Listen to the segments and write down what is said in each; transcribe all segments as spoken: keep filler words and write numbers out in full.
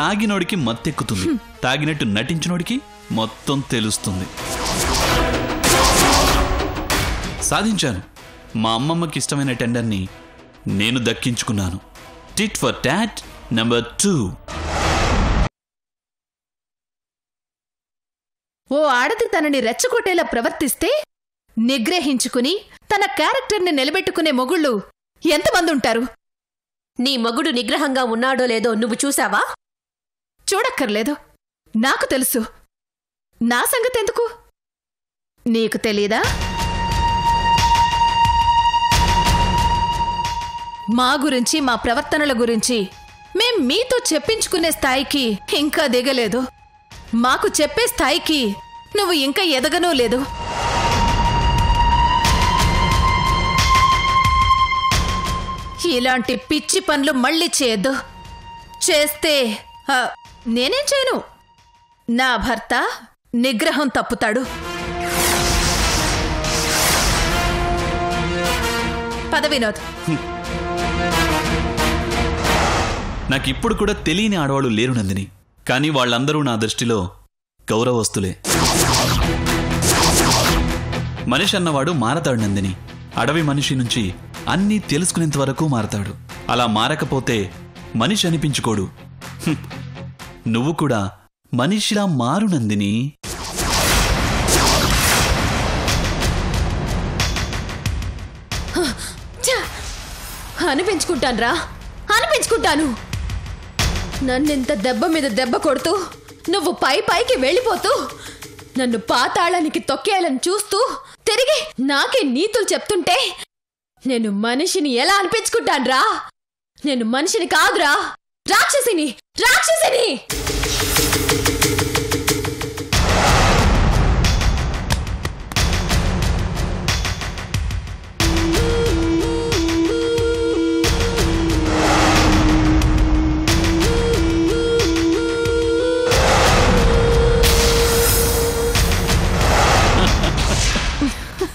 తాగినోడికి మత్తెక్కుతుంది, తాగినట్టు నటించినోడికి మొత్తం తెలుస్తుంది. సాధించాను. మా అమ్మమ్మకి ఇష్టమైన టెండర్ని నేను దక్కించుకున్నాను. Tit for tat number two. ఓ ఆడది తనని రెచ్చగొట్టేలా ప్రవర్తిస్తే నిగ్రహించుకుని తన క్యారెక్టర్ని నిలబెట్టుకునే మొగుళ్ళు ఎంతమంది ఉంటారు? నీ మొగుడు నిగ్రహంగా ఉన్నాడో లేదో నువ్వు చూసావా? చూడక్కర్లేదు, నాకు తెలుసు. నా సంగతెందుకు నీకు తెలీదా? మా గురించి, మా ప్రవర్తనల గురించి మేం మీతో చెప్పించుకునే స్థాయికి ఇంకా దిగలేదు. మాకు చెప్పే స్థాయికి నువ్వు ఇంకా ఎదగనూ లేదు. ఇలాంటి పిచ్చి పనులు మళ్ళీ చేయొద్దు. చేస్తే నేనేం చేయను. నా భర్త నిగ్రహం తప్పుతాడు. పద వినోద్. నాకు ఇప్పుడు కూడా తెలియని ఆడవాళ్ళు లేరు నందిని, కానీ వాళ్ళందరూ నా దృష్టిలో గౌరవస్తులే. మనిషి అన్నవాడు మారతాడు నందిని. అడవి మనిషి నుంచి అన్నీ తెలుసుకునేంత వరకు మారతాడు. అలా మారకపోతే మనిషి అనిపించుకోడు. నువ్వు కూడా మనిషిలా మారు నందిని. అనిపించుకుంటాను రా, అనిపించుకుంటాను. నన్నెంత దెబ్బ మీద దెబ్బ కొడుతూ, నువ్వు పై పైకి వెళ్ళిపోతూ, నన్ను పాతాళానికి తొక్కేయాలని చూస్తూ, తిరిగి నాకే నీతులు చెప్తుంటే నేను మనిషిని ఎలా అనిపించుకుంటాను రా? నేను మనిషిని కాదురా, రాక్షసిని, రాక్షసిని.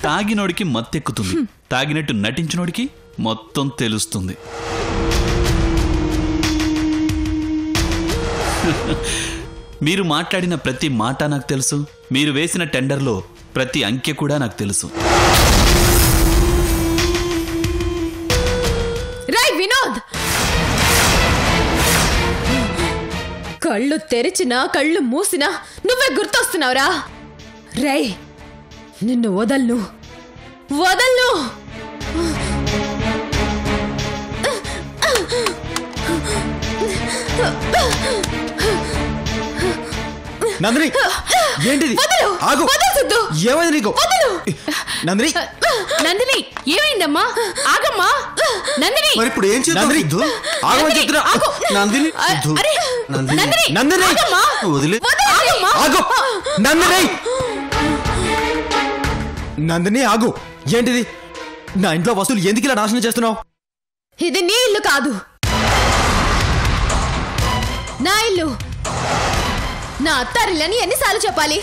తాగినోడికి మత్తెక్కుతుంది, తాగినట్టు నటించినోడికి మొత్తం తెలుస్తుంది. మీరు మాట్లాడిన ప్రతి మాట నాకు తెలుసు. మీరు వేసిన టెండర్లో ప్రతి అంకె కూడా నాకు తెలుసు. రై వినోద్, కళ్ళు తెరిచినా కళ్ళు మూసినా నువ్వే గుర్తొస్తున్నావురా. రై, నిన్ను వదల్ను, వదల్ను. నందిని, ఏంటిది? ఆగు. ఏమైంది నీకు? నందిని, నందిని ఏమైందమ్మా? ఆగమ్మా నందిని. మరి ఇప్పుడు ఏం చేద్దాం? ఆగమని చెప్తున్నా. నందిని, నందిని, నందిని వదిలే. ఆగు నందిని. నందిని ఆగు. ఏంటిది? నా ఇంట్లో వస్తువులు ఎందుకు ఇలా నాశనం చేస్తున్నావు? ఇది నీ ఇల్లు కాదు, నా ఇల్లు. నా అత్తారిల్లని ఎన్నిసార్లు చెప్పాలి?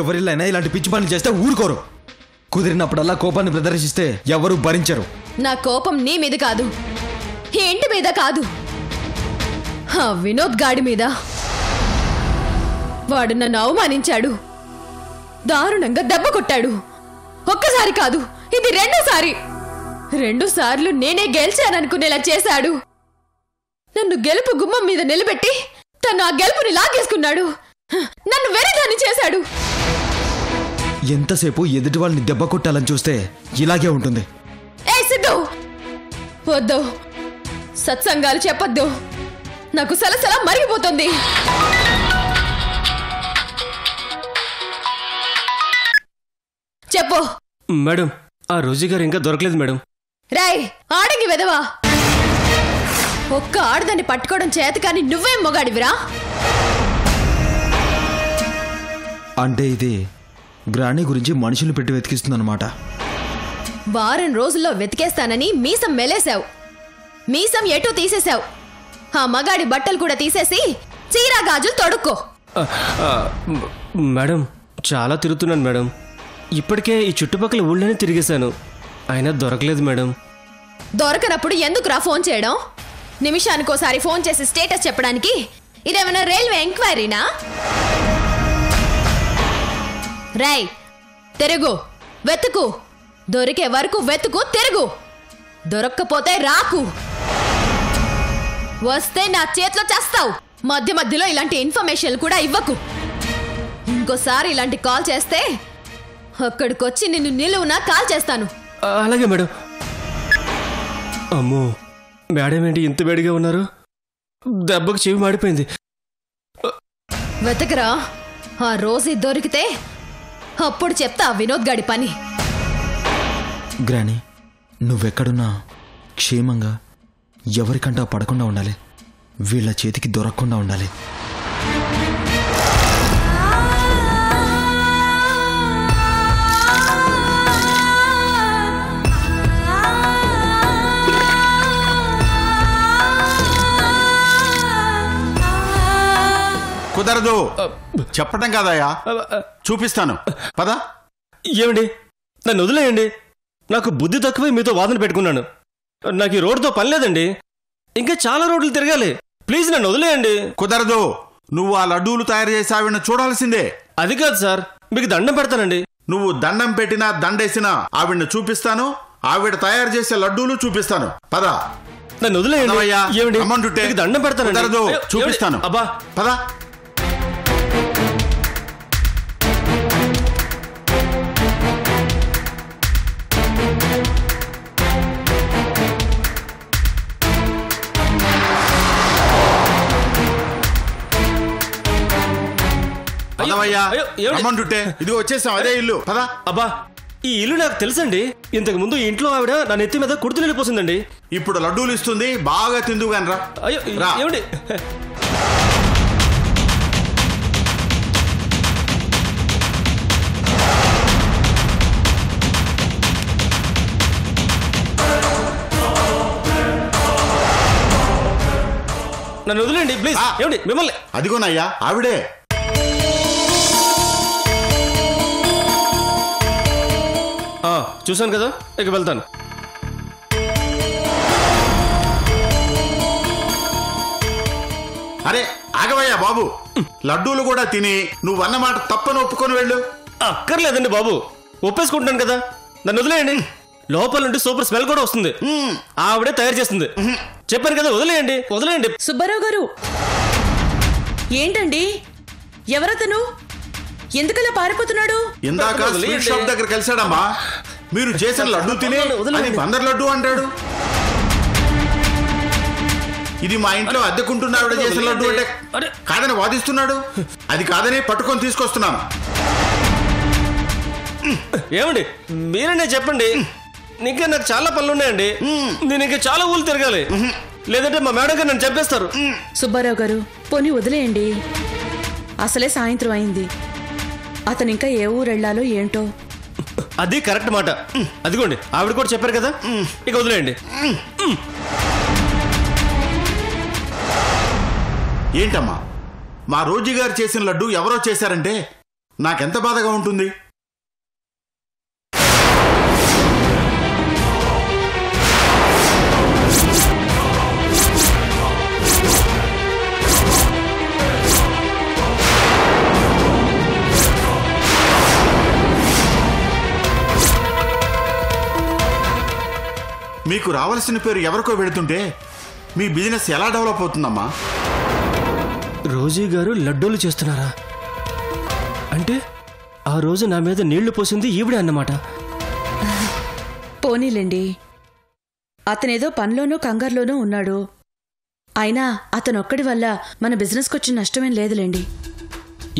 ఎవరిల్లైనా ఇలాంటి పిచ్చి పనులు చేస్తే ఊరుకోరు. కుదిరినప్పుడల్లా కోపాన్ని ప్రదర్శిస్తే ఎవరు భరించరు. నా కోపం నీ మీద కాదు, ఏంటి మీద కాదు, ఆ వినోద్ గాడి మీద. వాడు నన్ను అవమానించాడు, దారుణంగా దెబ్బ కొట్టాడు. ఒక్కసారి కాదు, ఇది రెండోసారి. రెండు సార్లు నేనే గెలిచాననుకునేలా చేశాడు. నన్ను గెలుపు గుమ్మం మీద నిలబెట్టి తను ఆ గెలుపుని లాగేసుకున్నాడు. నన్ను వెరిదాన్ని చేశాడు. ఎంతసేపు ఎదుటి వాళ్ళని దెబ్బ కొట్టాలని చూస్తే ఇలాగే ఉంటుంది. ఏ సిద్ధు, వద్దు, సత్సంగాలు చెప్పొద్దు. నాకు సలసల మరిగిపోతుంది. చెప్పు మేడం. ఆ రోజు గారు ఇంకా దొరకలేదు మేడం. రాయ్, ఆడంగి వెదవా. ఒక్క ఆడదాన్ని పట్టుకోవడం చేత కానీ నువ్వేం మొగాడివిరా? అంటే ఇది గ్రాణి గురించి మనుషులు పెట్టి వెతికిస్తుందన్నమాట. వారం రోజుల్లో వెతికేస్తానని మీసం మెలేసావు, మీసం ఎటూ తీసేసావు. ఆ మగాడి బట్టలు కూడా తీసేసి చీరా గాజులు తొడుక్కో. మేడం, చాలా తిరుగుతున్నాను మేడం. ఇప్పటికే ఈ చుట్టుపక్కల ఊళ్ళోనే తిరిగేశాను, అయినా దొరకలేదు మేడం. దొరకనప్పుడు ఎందుకురా ఫోన్ చేయడం? నిమిషానికోసారి ఫోన్ చేసి స్టేటస్ చెప్పడానికి इदेमन्ना रेलवे ఎంక్వైరీనా? రై తిరుగు వెతుకు దొరికే వరకు వెతుకు తిరుగు దొరక్కపోతే రాకు వస్తే నా చేతిలో చేస్తావు మధ్య మధ్యలో ఇలాంటి ఇన్ఫర్మేషన్ కూడా ఇవ్వకు ఇంకోసారి ఇలాంటి కాల్ చేస్తే అక్కడికి వచ్చి నిన్ను నిలువునా కాల్ చేస్తాను అలాగే మేడం అమ్మో మేడం ఏంటి ఇంత వేడిగా ఉన్నారు దెబ్బకి చెవి మాడిపోయింది వెతకరా ఆ రోజు దొరికితే అప్పుడు చెప్తా వినోద్ గాడి పని గ్రానీ నువ్వెక్కడున్నా క్షేమంగా ఎవరికంటా పడకుండా ఉండాలి వీళ్ళ చేతికి దొరకకుండా ఉండాలి కుదరదు చెప్పడం కాదయా చూపిస్తాను పదా ఏమండి నన్ను వదిలేయండి నాకు బుద్ధి తక్కువే మీతో వాదన పెట్టుకున్నాను నాకు ఈ రోడ్డుతో పని లేదండి ఇంకా చాలా రోడ్లు తిరగాలి ప్లీజ్ నన్ను వదిలేయండి కుదరదు నువ్వు ఆ లడ్డూలు తయారు చేసావిని చూడాల్సిందే అది కాదు సార్ మీకు దండం పెడతానండి నువ్వు దండం పెట్టినా దండేసినా ఆవిడ్ని చూపిస్తాను ఆవిడ తయారు చేసే లడ్డూలు చూపిస్తాను పదా నన్ను వదిలేయండి అమౌంట్ ఉంటే దండం పెడతాను చూపిస్తాను అబ్బా పదా ఇది వచ్చేసాం అదే ఇల్లు పదా అబ్బా ఈ ఇల్లు నాకు తెలుసండి ఇంతకు ముందు ఇంట్లో ఆవిడ నా నెత్తి మీద కుర్తులు వెళ్ళిపోతుందండి ఇప్పుడు లడ్డూలు ఇస్తుంది బాగా తిందుగాని రా అయ్యో ఏమండి నన్ను వదిలేండి ప్లీజ్ ఏమండి మిమ్మల్ని అదిగోనయ్యా ఆవిడే చూసాను కదా ఇక వెళ్తాను అరే ఆగవయ్యా బాబు లడ్డూలు కూడా తిని నువ్వన్నమాట తప్పని ఒప్పుకొని వెళ్ళు అక్కర్లేదండి బాబు ఒప్పేసుకుంటున్నాను కదా నన్ను వదిలేయండి లోపల నుండి సూపర్ స్మెల్ కూడా వస్తుంది ఆవిడే తయారు చేస్తుంది చెప్పాను కదా వదిలేయండి వదిలేయండి సుబ్బారావు గారు ఏంటండి ఎవరతను ఎందుకలా పారిపోతున్నాడు ఇందాక స్వీట్ షాప్ దగ్గర కలిసాడమ్మా మీరు చేసిన లడ్డూ తినే బందర్ లడ్డూ అంటాడు ఇది మా ఇంట్లో అద్దెకుంటున్న ఆవిడ చేసిన లడ్డూ అంటే కాదని వాదిస్తున్నాడు అది కాదని పట్టుకొని తీసుకొస్తున్నాను ఏమండి మీరనే చెప్పండి ఇంకా నాకు చాలా పనులు ఉన్నాయండి నేను ఇంకా చాలా ఊళ్ళు తిరగాలి లేదంటే మా మేడం గారు నన్ను చెప్పేస్తారు సుబ్బారావు గారు పోనీ వదిలేయండి అసలే సాయంత్రం అయింది అతను ఇంకా ఏ ఊరు వెళ్ళాలో ఏంటో అది కరెక్ట్ మాట అదిగోండి ఆవిడ కూడా చెప్పారు కదా ఇక వదిలేయండి ఏంటమ్మా మా రోజీ గారు చేసిన లడ్డు ఎవరో చేశారంటే నాకెంత బాధగా ఉంటుంది మీకు రావాల్సిన పేరు ఎవరికో పెడుతుంటే మీ బిజినెస్ ఎలా డెవలప్ అవుతుందమ్మా రోజీ గారు లడ్డూలు చేస్తున్నారా అంటే ఆ రోజు నా మీద నీళ్లు పోసింది ఈవిడే అన్నమాట పోనీలేండి అతనేదో పనిలోనూ కంగారులోనూ ఉన్నాడు అయినా అతను ఒక్కడి వల్ల మన బిజినెస్కి వచ్చిన నష్టమేం లేదులేండి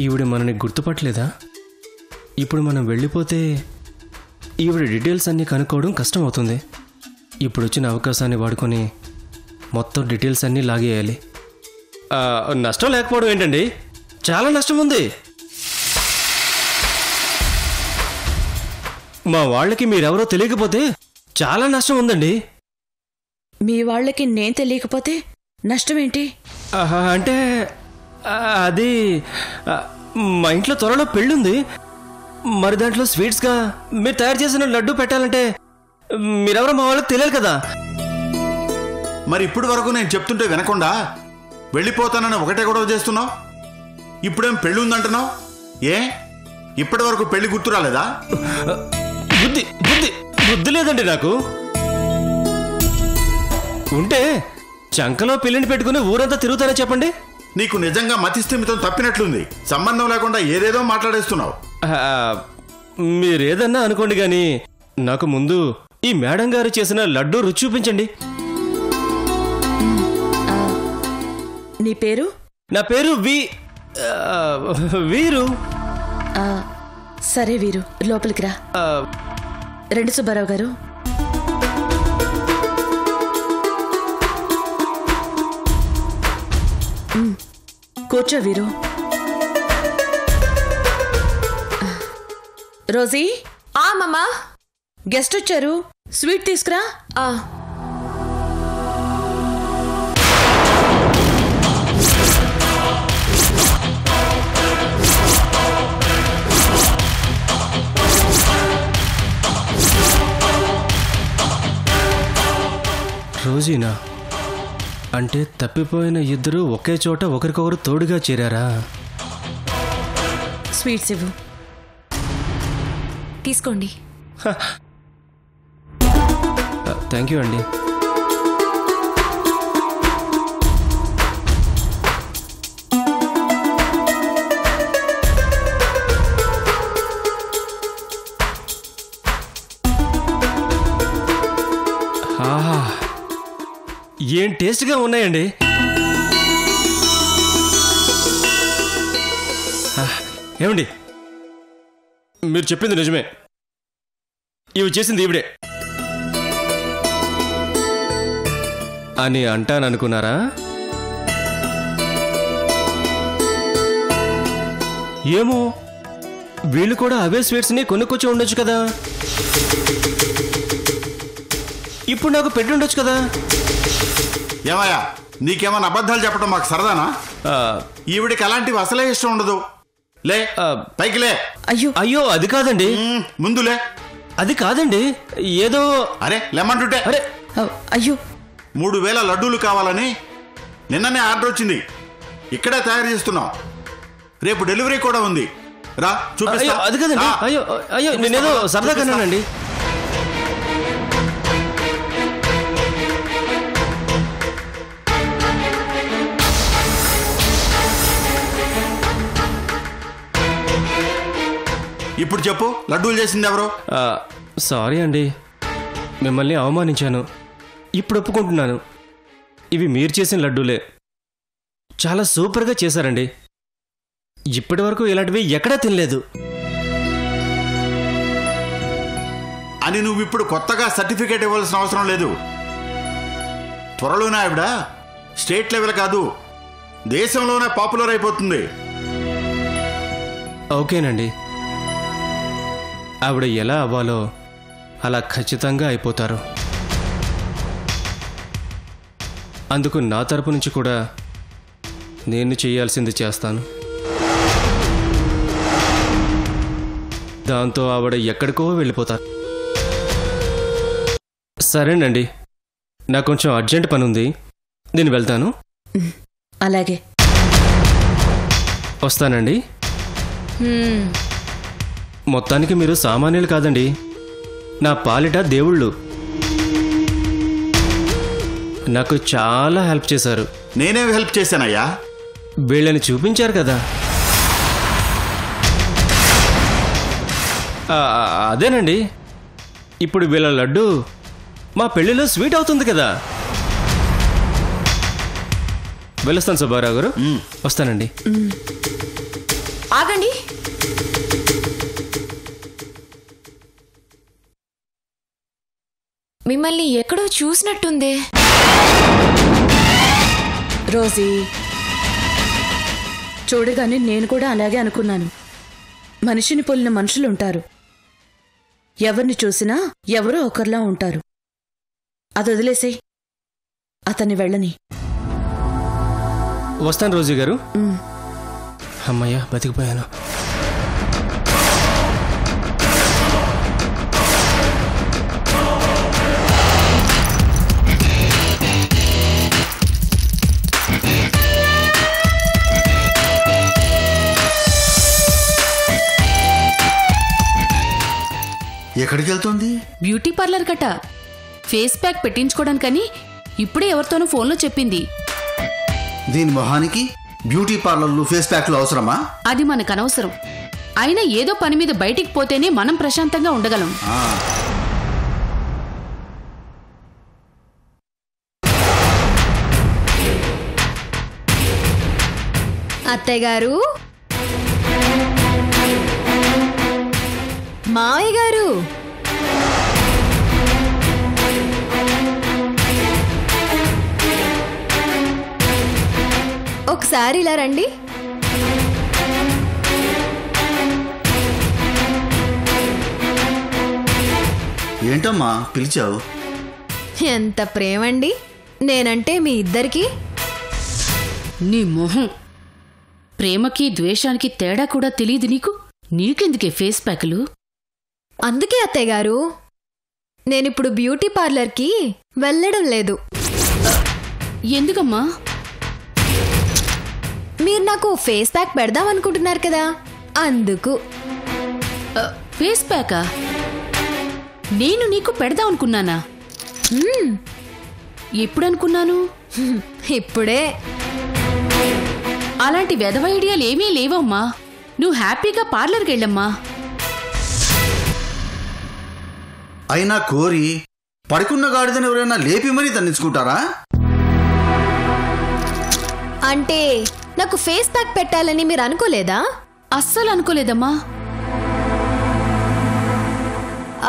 ఈవిడ మనని గుర్తుపట్టలేదా ఇప్పుడు మనం వెళ్ళిపోతే ఈవిడ డీటెయిల్స్ అన్నీ కనుక్కోవడం కష్టం అవుతుంది ఇప్పుడు వచ్చిన అవకాశాన్ని వాడుకొని మొత్తం డీటెయిల్స్ అన్నీ లాగేయాలి నష్టం లేకపోవడం ఏంటండి చాలా నష్టం ఉంది మా వాళ్ళకి మీరెవరో తెలియకపోతే చాలా నష్టం ఉందండి మీ వాళ్ళకి నేను తెలియకపోతే నష్టం ఏంటి అంటే అది మా ఇంట్లో త్వరలో పెళ్ళి ఉంది మరి దాంట్లో స్వీట్స్గా మీరు తయారు చేసిన లడ్డు పెట్టాలంటే మీరెవరో మా వాళ్ళకి తెలియదు కదా మరి ఇప్పుడు వరకు నేను చెప్తుంటే వినకుండా వెళ్ళిపోతానని ఒకటే గొడవ చేస్తున్నావు. ఇప్పుడేం పెళ్లి ఉందంటున్నావు? ఏ ఇప్పటి వరకు పెళ్లి గుర్తు రాలేదా? బుద్ధి బుద్ధి బుద్ధి లేదండి నాకు. ఉంటే చంకలో పెళ్లిని పెట్టుకుని ఊరంతా తిరుగుతానే చెప్పండి. నీకు నిజంగా మతిస్థిమితం తప్పినట్లుంది. సంబంధం లేకుండా ఏదేదో మాట్లాడేస్తున్నావు. మీరేదన్నా అనుకోండి కానీ నాకు ముందు ఈ మేడం గారు చేసిన లడ్డూ రుచి చూపించండి. నీ పేరు? నా పేరు వి వీరు. సరే వీరు, లోపలికి రా. రెండు సుబ్బారావు గారు, కూర్చో. వీరు, రోజీ, ఆ మామా గెస్ట్ వచ్చారు, స్వీట్ తీసుకురా. ఆ రోజీనా అంటే తప్పిపోయిన ఇద్దరు ఒకే చోట ఒకరికొకరు తోడుగా చేరారా? స్వీట్స్ ఇవ్వు, తీసుకోండి. థ్యాంక్ యూ అండి. ఏం టేస్ట్గా ఉన్నాయండి. ఏమండి, మీరు చెప్పింది నిజమే, ఇవి చేసింది ఈవిడే అని అంటాననుకున్నారా? ఏమో, వీళ్ళు కూడా అవే స్వీట్స్ని కొనుక్కొచ్చి ఉండొచ్చు కదా, ఇప్పుడు నాకు పెట్టి ఉండొచ్చు కదా. ఏమయ్యా, నీకేమైనా అబద్ధాలు చెప్పడం మాకు సరదానా? ఈవిడికి అలాంటివి అసలే ఇష్టం ఉండదు. లే పైకి లే. అయ్యో అయ్యో, అది కాదండి. ముందులే. అది కాదండి, ఏదో అరే లెమంటుంటే అరే అయ్యో. మూడు వేల లడ్డూలు కావాలని నిన్ననే ఆర్డర్ వచ్చింది, ఇక్కడే తయారు చేస్తున్నాం. రేపు డెలివరీ కూడా ఉంది. రా చూపిస్తా. అది కాదండి, అయ్యో అయ్యో, నేనేదో సరదాగానండి. ఇప్పుడు చెప్పు, లడ్డూలు చేసింది ఎవరు? సారీ అండి, మిమ్మల్ని అవమానించాను. ఇప్పుడు ఒప్పుకుంటున్నాను, ఇవి మీరు చేసిన లడ్డూలే. చాలా సూపర్గా చేశారండి, ఇప్పటి వరకు ఇలాంటివి ఎక్కడా తినలేదు అని నువ్వు ఇప్పుడు కొత్తగా సర్టిఫికేట్ ఇవ్వాల్సిన అవసరం లేదు. త్వరలోనే ఆవిడ స్టేట్ లెవెల్ కాదు, దేశంలోనే పాపులర్ అయిపోతుంది. ఓకేనండి, ఆవిడ ఎలా అవ్వాలో అలా ఖచ్చితంగా అయిపోతారు. అందుకు నా తరపు నుంచి కూడా నేను చేయాల్సింది చేస్తాను. దాంతో ఆవిడ ఎక్కడికో వెళ్ళిపోతారు. సరేనండి, నాకు కొంచెం అర్జెంట్ పని ఉంది, నేను వెళ్తాను. అలాగే, వస్తానండి. మొత్తానికి మీరు సామాన్యులు కాదండి, నా పాలిట దేవుళ్ళు. నాకు చాలా హెల్ప్ చేశారు. నేనే హెల్ప్ చేశానయ్యా? వీళ్ళని చూపించారు కదా, అదేనండి. ఇప్పుడు వీళ్ళ లడ్డు మా పెళ్ళిలో స్వీట్ అవుతుంది కదా. వెళ్ళొస్తాను సుబ్బారావు గారు, వస్తానండి. ఆగండి, మిమ్మల్ని ఎక్కడో చూసినట్టుందే. రోజీ, చూడగానే నేను కూడా అలాగే అనుకున్నాను. మనిషిని పోలిన మనుషులుంటారు, ఎవరిని చూసినా ఎవరో ఒకరిలా ఉంటారు. అది వదిలేసేయ్, అతన్ని వెళ్ళని. వస్తాను రోజీ గారు. అమ్మయ్య, బతికిపోయాను. Beauty parlour cut face pack पेट्टिंचुकोवडानिकनि इपड़े एवर्तोनो फोन लो चेप्पिंदी। दीन मोहानिकी ब्यूटी पार्लर फेस पैक अवसरमा अदि मनकु अनवसरम अयिना एदो पनि मीद बयटिकि पोतेने मनं प्रशांतंगा उंडगलम। अत्तय्य गारू మావయ్య గారు ఒకసారి ఇలా రండి। ఏంటమ్మా పిలిచావు? ఎంత ప్రేమండి నేనంటే మీ ఇద్దరికి। నీ మొహం ప్రేమకి ద్వేషానికి తేడా కూడా తెలియదు నీకు। నీకెందుకే ఫేస్ ప్యాక్లు? అందుకే అత్తయ్య గారు నేను ఇప్పుడు బ్యూటీ పార్లర్ కి వెళ్ళడం లేదు। ఎందుకమ్మా? మీరు నాకు ఫేస్ ప్యాక్ పెడదాం అనుకుంటున్నారు కదా అందుకు। ఫేస్ ప్యాకా? నేను నీకు పెడదాం అనుకున్నానా? ఎప్పుడు అనుకున్నాను? ఇప్పుడే। అలాంటి వెధవ ఐడియాలు ఏమీ లేవమ్మా। నువ్వు హ్యాపీగా పార్లర్ కి వెళ్ళమ్మా। అయినా కోరి పడుకున్న గాడిదని ఎవరైనా లేపి మరీ దండించుకుంటారా? అంటే నాకు ఫేస్ ప్యాక్ పెట్టాలని మీరు అనుకోలేదా? అస్సలు అనుకోలేదమ్మా।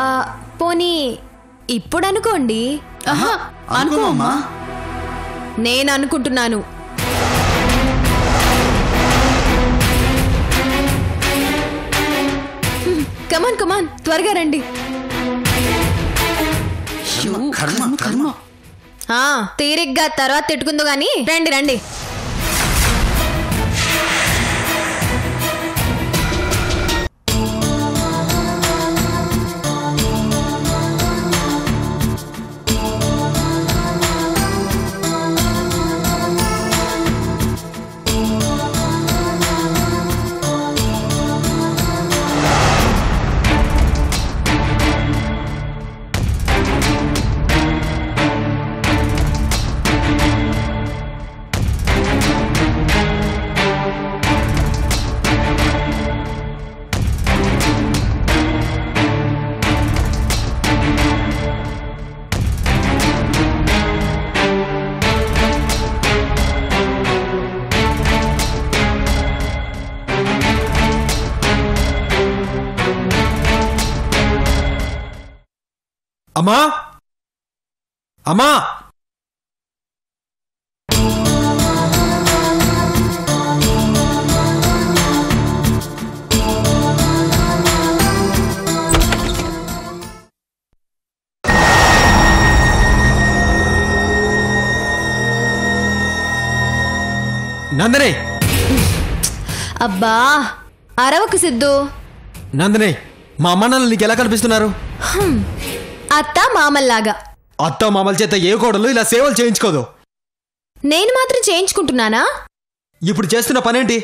ఆ పోనీ ఇప్పుడు అనుకోండి। ఆహా అనుకోమ్మా। నేను అనుకుంటున్నాను। కమాన్ కమాన్ త్వరగా రండి। తీరిగ్గా తర్వాత తిట్టుకుందో గాని రండి రండి। అమ్మా అమ్మా నందనే। అబ్బా అరవకు సిద్ధు। నందనే మా అమ్మ నాన్న నీకు ఎలా కనిపిస్తున్నారు? అత్త మామల్లాగా। అత్త మామల చేత ఏ కోడలు ఇలా సేవలు చేయించుకోదు। నేను మాత్రం చేయించుకుంటున్నానా? ఇప్పుడు చేస్తున్న పనేంటి?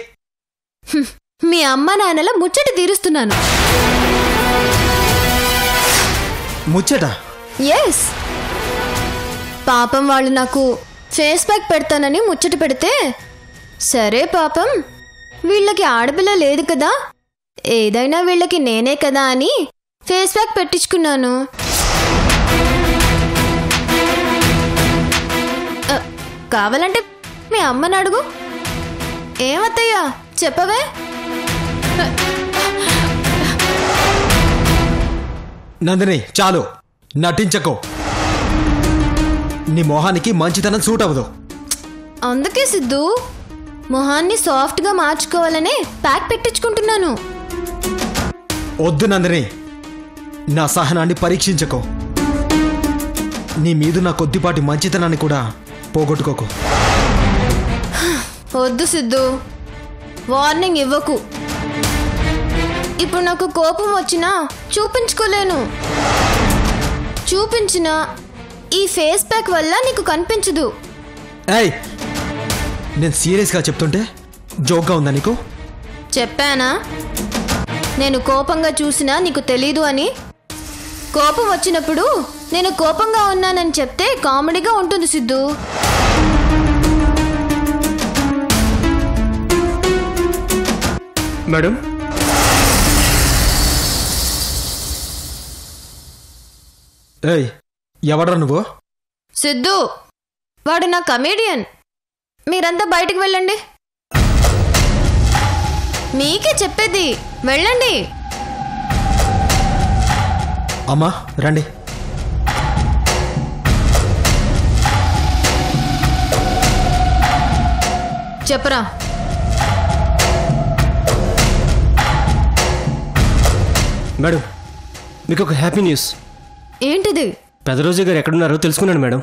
మీ అమ్మ నాన్నల ముచ్చట తీరుస్తున్నాను। ముచ్చట? ఎస్ పాపం వాళ్ళు నాకు ఫేస్ ప్యాక్ పెడతానని ముచ్చట పెడితే సరే పాపం వీళ్ళకి ఆడపిల్ల లేదు కదా ఏదైనా వీళ్ళకి నేనే కదా అని ఫేస్ ప్యాక్ పెట్టించుకున్నాను। కావాలంటే మీ అమ్మని అడుగు। ఏమత్తయ్యా చెప్పవే। నందిని చాలు నటించకు। నీ మొహానికి మంచితనం సూట్ అవ్వదు। అందుకే సిద్ధు మొహాన్ని సాఫ్ట్ గా మార్చుకోవాలనే ప్యాక్ పెట్టించుకుంటున్నాను। వద్దు నందిని నా సహనాన్ని పరీక్షించకు। నీ మీద నా కొద్దిపాటి మంచితనాన్ని కూడా పోగొట్టుకోకు। వద్దు సిద్ధు వార్నింగ్ ఇవ్వకు। ఇప్పుడు నాకు కోపం వచ్చినా చూపించుకోలేను। చూపించినా ఈ ఫేస్ ప్యాక్ వల్ల నీకు కనిపించదు। ఏయ్ నేను సీరియస్గా చెప్తుంటే జోక్గా ఉందా నీకు? చెప్పానా నేను కోపంగా చూసినా నీకు తెలీదు అని కోపం వచ్చినప్పుడు నేను కోపంగా ఉన్నానని చెప్తే కామెడీగా ఉంటుంది సిద్ధు. మేడం ఏయ్ ఎవడరా నువ్వు? సిద్ధు వాడు నా కమేడియన్. మీరంతా బయటికి వెళ్ళండి. మీకే చెప్పేది, వెళ్ళండి. అమ్మా రండి. చెప్పరా మేడం, మీకు ఒక హ్యాపీ న్యూస్. ఏంటిది? పెదరోజు గారు ఎక్కడున్నారో తెలుసుకున్నాను మేడం.